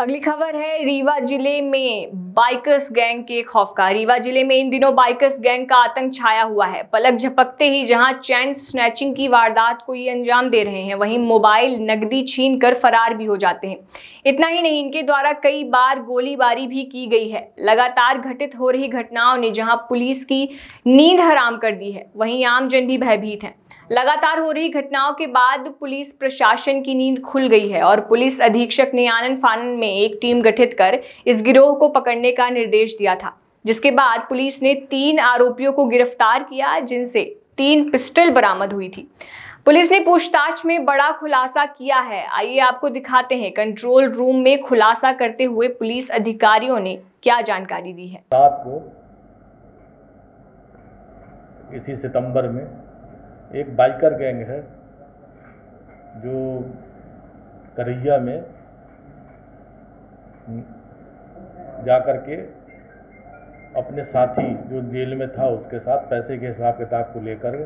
अगली खबर है रीवा जिले में बाइकर्स गैंग के खौफ का। रीवा जिले में इन दिनों बाइकर्स गैंग का आतंक छाया हुआ है। पलक झपकते ही जहां चैन स्नैचिंग की वारदात को ये अंजाम दे रहे हैं, वहीं मोबाइल नकदी छीन कर फरार भी हो जाते हैं। इतना ही नहीं, इनके द्वारा कई बार गोलीबारी भी की गई है। लगातार घटित हो रही घटनाओं ने जहाँ पुलिस की नींद हराम कर दी है, वहीं आमजन भी भयभीत है। लगातार हो रही घटनाओं के बाद पुलिस प्रशासन की नींद खुल गई है और पुलिस अधीक्षक ने आनन फानन में एक टीम गठित कर इस गिरोह को पकड़ने का निर्देश दिया था, जिसके बाद पुलिस ने 3 आरोपियों को गिरफ्तार किया, जिनसे 3 पिस्टल बरामद हुई थी। पुलिस ने पूछताछ में बड़ा खुलासा किया है। आइए आपको दिखाते हैं कंट्रोल रूम में खुलासा करते हुए पुलिस अधिकारियों ने क्या जानकारी दी है। रात को इसी सितंबर में एक बाइकर गैंग है जो करैया में जाकर के अपने साथी जो जेल में था उसके साथ पैसे के हिसाब किताब को लेकर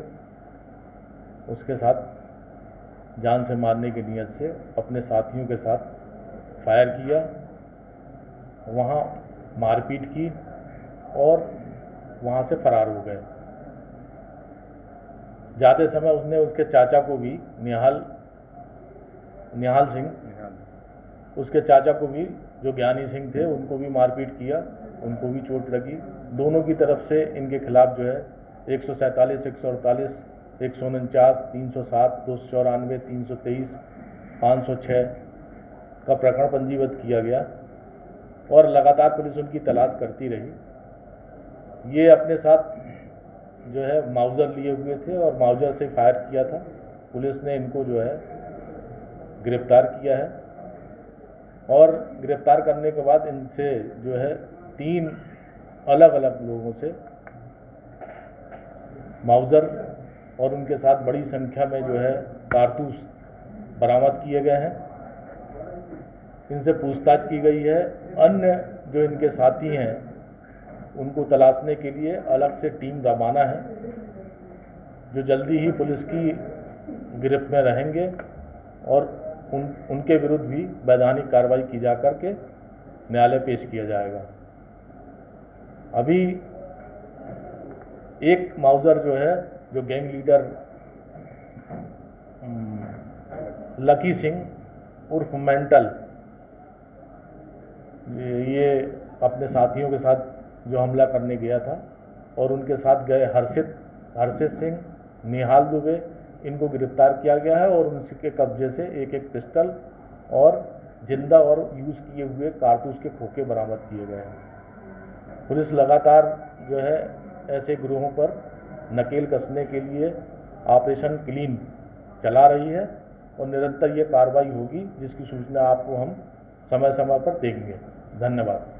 उसके साथ जान से मारने की नीयत से अपने साथियों के साथ फायर किया, वहाँ मारपीट की और वहाँ से फरार हो गए। जाते समय उसने उसके चाचा को भी निहाल सिंह उसके चाचा को भी जो ज्ञानी सिंह थे उनको भी मारपीट किया, उनको भी चोट लगी। दोनों की तरफ से इनके खिलाफ जो है 147, 148, 149, 307, 294, 323, 506 का प्रकरण पंजीबद्ध किया गया और लगातार पुलिस उनकी तलाश करती रही। ये अपने साथ जो है माउजर लिए हुए थे और माउजर से फायर किया था। पुलिस ने इनको जो है गिरफ्तार किया है और गिरफ्तार करने के बाद इनसे जो है 3 अलग अलग लोगों से माउजर और उनके साथ बड़ी संख्या में जो है कारतूस बरामद किए गए हैं। इनसे पूछताछ की गई है। अन्य जो इनके साथी हैं उनको तलाशने के लिए अलग से टीम रवाना है, जो जल्दी ही पुलिस की गिरफ्त में रहेंगे और उनके विरुद्ध भी वैधानिक कार्रवाई की जा करके न्यायालय पेश किया जाएगा। अभी एक माउजर जो है, जो गैंग लीडर लकी सिंह उर्फ मेंटल, ये अपने साथियों के साथ जो हमला करने गया था और उनके साथ गए हर्षित सिंह, निहाल दुबे, इनको गिरफ्तार किया गया है और उनके कब्जे से 1-1 पिस्टल और जिंदा और यूज़ किए हुए कारतूस के खोखे बरामद किए गए हैं। पुलिस लगातार जो है ऐसे गिरोहों पर नकेल कसने के लिए ऑपरेशन क्लीन चला रही है और निरंतर ये कार्रवाई होगी, जिसकी सूचना आपको हम समय समय पर देंगे। धन्यवाद।